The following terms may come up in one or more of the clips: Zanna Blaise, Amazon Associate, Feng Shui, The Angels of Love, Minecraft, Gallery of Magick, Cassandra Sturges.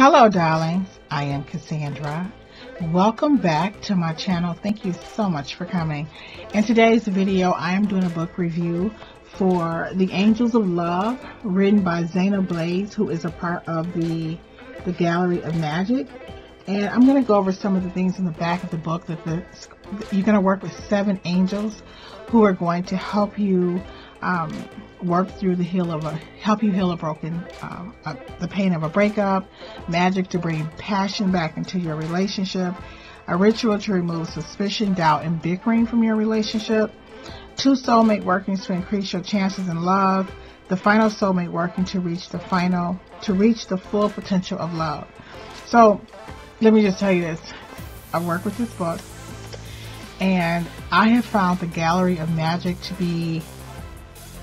Hello darlings, I am Cassandra. Welcome back to my channel. Thank you so much for coming. In today's video, I am doing a book review for The Angels of Love, written by Zanna Blaise, who is a part of the Gallery of Magick. And I'm going to go over some of the things in the back of the book that you're going to work with 7 angels who are going to help you work through the help you heal a broken, the pain of a breakup, magic to bring passion back into your relationship, a ritual to remove suspicion, doubt, and bickering from your relationship, 2 soulmate workings to increase your chances in love, the final soulmate working to reach the full potential of love. So let me just tell you this, I work with this book and I have found the Gallery of Magick to be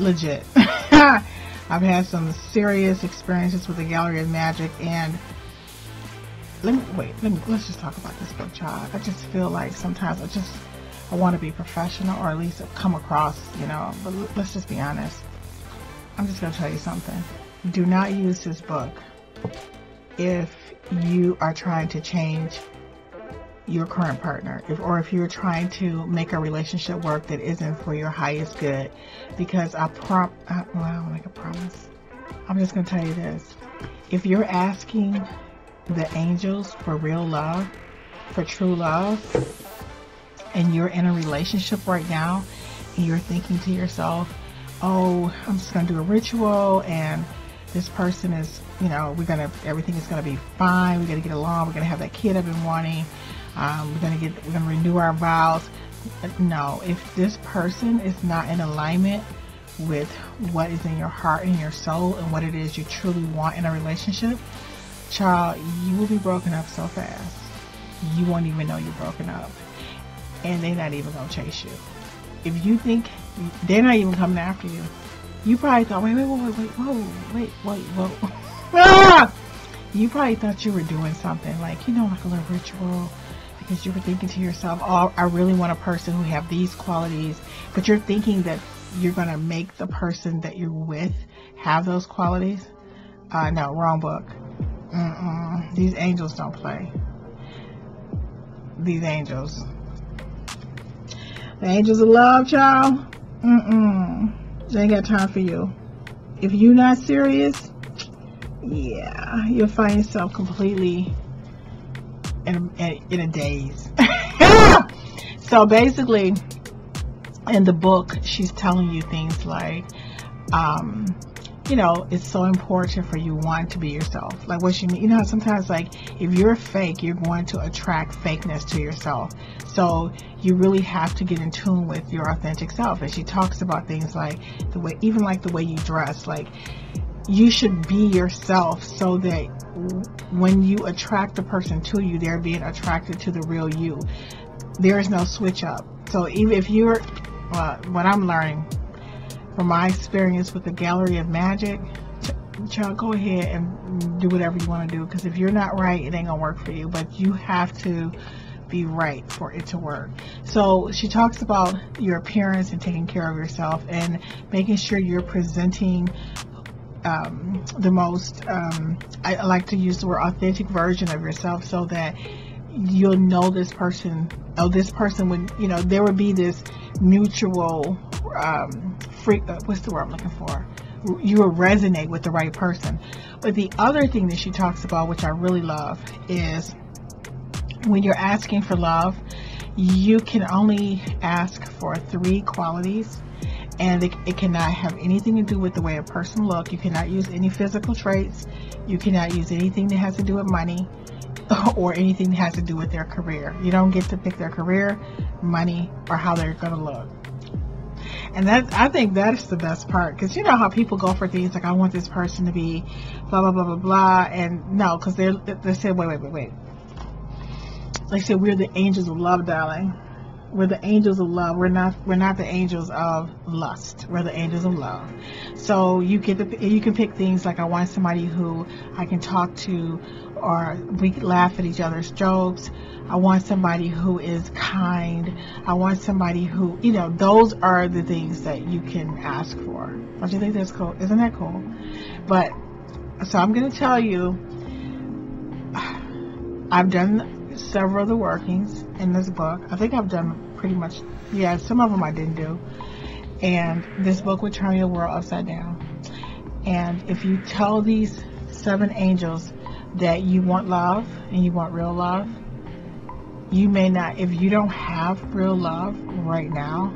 legit. I've had some serious experiences with the Gallery of Magick, and let's just talk about this book, child. I just feel like sometimes I want to be professional, or at least come across, you know, but let's just be honest. I'm just going to tell you something. Do not use this book if you are trying to change your current partner, or if you're trying to make a relationship work that isn't for your highest good, because I don't make a promise. I'm just gonna tell you this: if you're asking the angels for real love, for true love, and you're in a relationship right now and you're thinking to yourself, oh, I'm just gonna do a ritual and this person is, you know, everything is gonna be fine, we're gonna get along, we're gonna have that kid I've been wanting, we're gonna renew our vows. No, if this person is not in alignment with what is in your heart and your soul and what it is you truly want in a relationship, child, you will be broken up so fast. You won't even know you're broken up, and they're not even gonna chase you. If you think they're not even coming after you, you probably thought, wait, whoa. You probably thought you were doing something, like, you know, like a little ritual, because you were thinking to yourself, oh, I really want a person who have these qualities, but you're thinking that you're going to make the person that you're with have those qualities. No, wrong book. These angels don't play. These angels. The angels of love, child. They ain't got time for you. If you're not serious, yeah, you'll find yourself completely in a daze. So basically, in the book, she's telling you things like, you know, it's so important for you, one, to be yourself. Like, what you mean? You know, sometimes, like, if you're fake, you're going to attract fakeness to yourself. So you really have to get in tune with your authentic self. And she talks about things like the way, even like the way you dress, like, you should be yourself so that when you attract a person to you, they're being attracted to the real you. There is no switch up. So even if you're, what I'm learning from my experience with the Gallery of Magick, child, go ahead and do whatever you want to do, because if you're not right, it ain't gonna work for you. But you have to be right for it to work. So she talks about your appearance and taking care of yourself and making sure you're presenting the most, I like to use the word authentic version of yourself, so that you'll know this person. Oh, this person would, you know, there would be this mutual what's the word I'm looking for? You will resonate with the right person. But the other thing that she talks about, which I really love, is when you're asking for love, you can only ask for 3 qualities, and it cannot have anything to do with the way a person looks. You cannot use any physical traits. You cannot use anything that has to do with money, or anything that has to do with their career. You don't get to pick their career, money, or how they're going to look. And I think that's the best part, because you know how people go for things like, I want this person to be blah blah blah blah blah, and no, because they say wait. They say we're the angels of love, darling. We're the angels of love. We're not the angels of lust. We're the angels of love. So you can pick things like, I want somebody who I can talk to, or we laugh at each other's jokes. I want somebody who is kind. I want somebody who, you know, those are the things that you can ask for. Don't you think that's cool? Isn't that cool? But so I'm gonna tell you, I've done several of the workings in this book. I think I've done pretty much, yeah, some of them I didn't do. And this book would turn your world upside down. And if you tell these 7 angels that you want love and you want real love, you may not, if you don't have real love right now,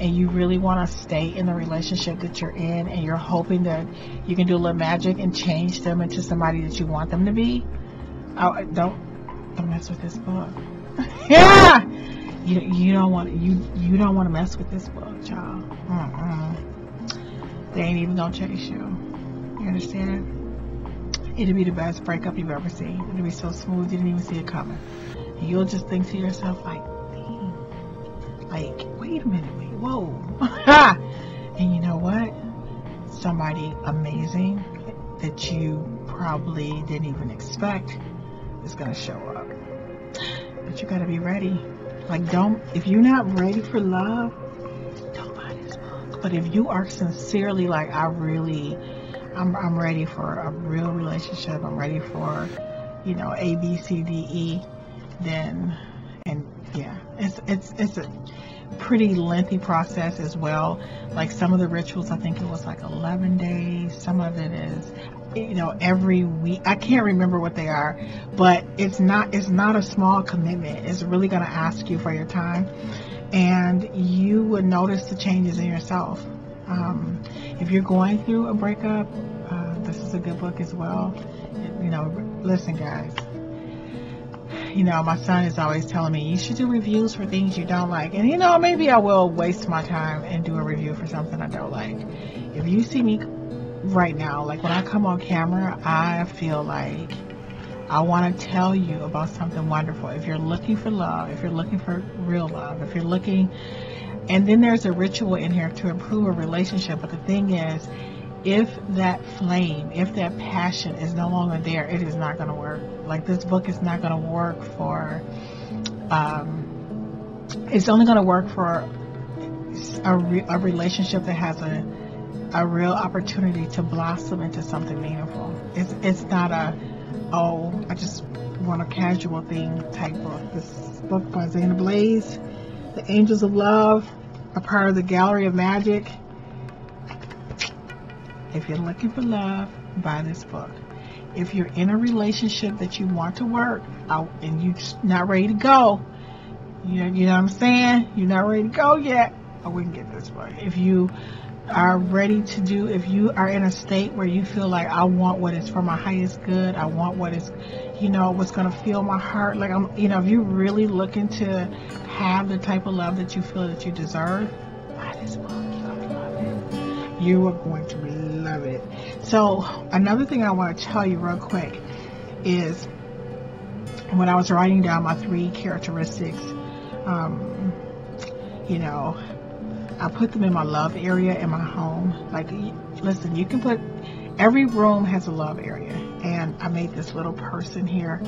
and you really want to stay in the relationship that you're in, and you're hoping that you can do a little magic and change them into somebody that you want them to be, oh, don't mess with this book. Yeah, you don't want to mess with this book, y'all. They ain't even gonna chase you. You understand? It'll be the best breakup you've ever seen. It'll be so smooth you didn't even see it coming. You'll just think to yourself, like, dang, like, wait a minute, wait, whoa. And you know what? Somebody amazing that you probably didn't even expect is going to show up. But you got to be ready. Like, don't, if you're not ready for love, don't buy this book. But if you are sincerely like, I really, I'm ready for a real relationship, I'm ready for, you know, A, B, C, D, E, then, and yeah, it's a pretty lengthy process as well. Like some of the rituals, I think it was like 11 days, some of it is, you know, every week. I can't remember what they are, but it's not a small commitment. It's really going to ask you for your time, and you will notice the changes in yourself. If you're going through a breakup, this is a good book as well. You know, listen, guys, you know, my son is always telling me, you should do reviews for things you don't like. And, you know, maybe I will waste my time and do a review for something I don't like. If you see me right now, like when I come on camera, I feel like I want to tell you about something wonderful. If you're looking for love, if you're looking for real love, if you're looking... And then there's a ritual in here to improve a relationship. But the thing is, if that flame, if that passion is no longer there, it is not going to work. Like, this book is not going to work for, it's only going to work for a relationship that has a real opportunity to blossom into something meaningful. It's not a, oh, I just want a casual thing type book. This book by Zanna Blaise, The Angels of Love, a part of the Gallery of Magick. If you're looking for love, buy this book. If you're in a relationship that you want to work out and you're not ready to go, you know what I'm saying? You're not ready to go yet. I wouldn't get this book. If you are ready to do, if you are in a state where you feel like, I want what is for my highest good, I want what is, you know, what's going to fill my heart, like, I'm, you know, if you're really looking to have the type of love that you feel that you deserve, buy this book. Love it. You are going to love it. So another thing I want to tell you real quick is, when I was writing down my 3 characteristics, you know, I put them in my love area in my home. Like, listen, you can put, every room has a love area. And I made this little person here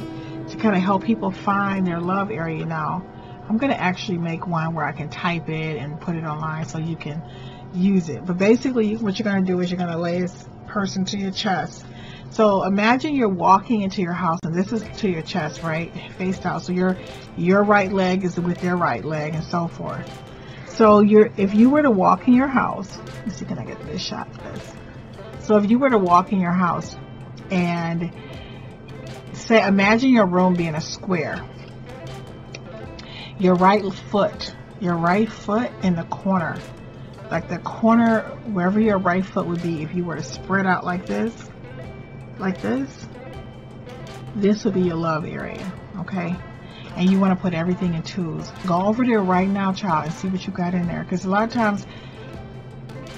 to kind of help people find their love area. Now, I'm going to actually make one where I can type it and put it online so you can use it. But basically, what you're going to do is you're going to lay this person to your chest. So imagine you're walking into your house, and this is to your chest, right? Face down. So your right leg is with their right leg and so forth. So if you were to walk in your house, let's see, can I get this shot of this? So if you were to walk in your house and say, imagine your room being a square. Your right foot in the corner, like the corner, wherever your right foot would be, if you were to spread out like this, this would be your love area, okay? And you want to put everything in 2s. Go over there right now, child, and see what you got in there. Because a lot of times,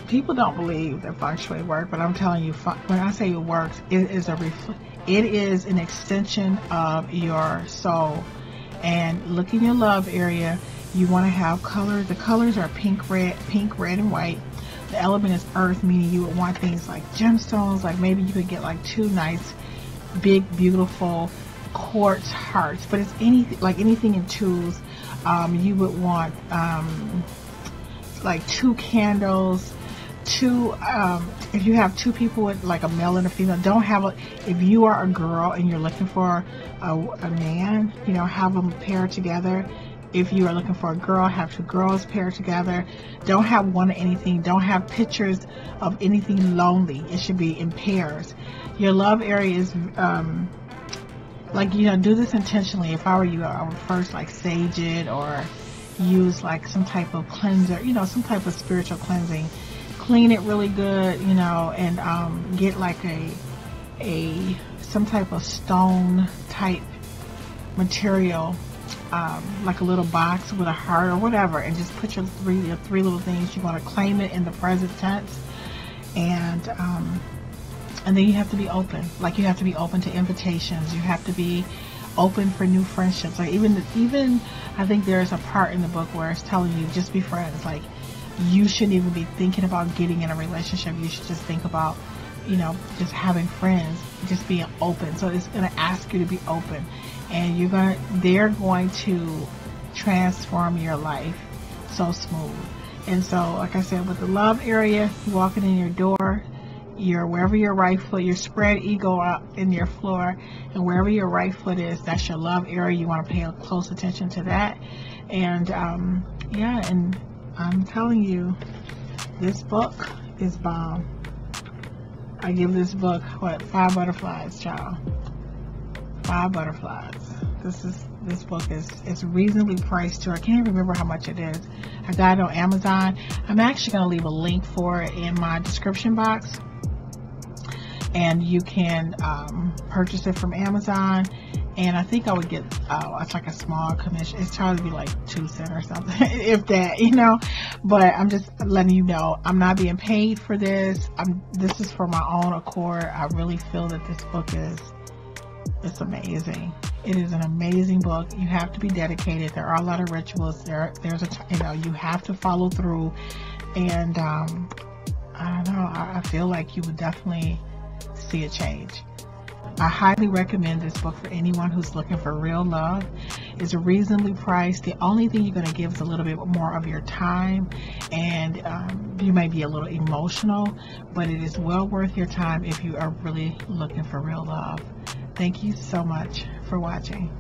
people don't believe that Feng Shui works, but I'm telling you, when I say it works, it is an extension of your soul. And look in your love area. You want to have colors. The colors are pink, red, and white. The element is earth, meaning you would want things like gemstones. Like, maybe you could get like 2 nice, big, beautiful quartz hearts, but it's anything in 2s. You would want like 2 candles, if you have two people, like a male and a female, don't have a, if you are a girl and you're looking for a man, you know, have them paired together. If you are looking for a girl, have two girls paired together. Don't have one or anything. Don't have pictures of anything lonely. It should be in pairs. Your love area is, like, you know, do this intentionally. If I were you, I would first, like, sage it or use, like, some type of cleanser, you know, some type of spiritual cleansing. Clean it really good, you know, and get like a some type of stone type material, like a little box with a heart or whatever, and just put your three little things. You want to claim it in the present tense, and then you have to be open. Like, you have to be open to invitations. You have to be open for new friendships. Like, even I think there is a part in the book where it's telling you just be friends. Like, you shouldn't even be thinking about getting in a relationship. You should just think about, you know, just having friends, just being open. So it's going to ask you to be open, and they're going to transform your life so smooth. And so, like I said, with the love area, you're walking in your door, you're wherever your right foot, your spread ego out in your floor, and wherever your right foot is, that's your love area. You want to pay close attention to that. And yeah, and I'm telling you, this book is bomb. I give this book, what, 5 butterflies, child. 5 butterflies. This book is reasonably priced too. I can't remember how much it is. I got it on Amazon. I'm actually going to leave a link for it in my description box, and you can purchase it from Amazon. And I think I would get, it's like a small commission. It's probably like 2 cents or something, if that, you know. But I'm just letting you know, I'm not being paid for this. This is for my own accord. I really feel that this book it's amazing. It is an amazing book. You have to be dedicated. There are a lot of rituals. There's a, you know, you have to follow through. And I don't know, I feel like you would definitely see a change. I highly recommend this book for anyone who's looking for real love. It's reasonably priced. The only thing you're going to give is a little bit more of your time, and you may be a little emotional, but it is well worth your time if you are really looking for real love. Thank you so much for watching.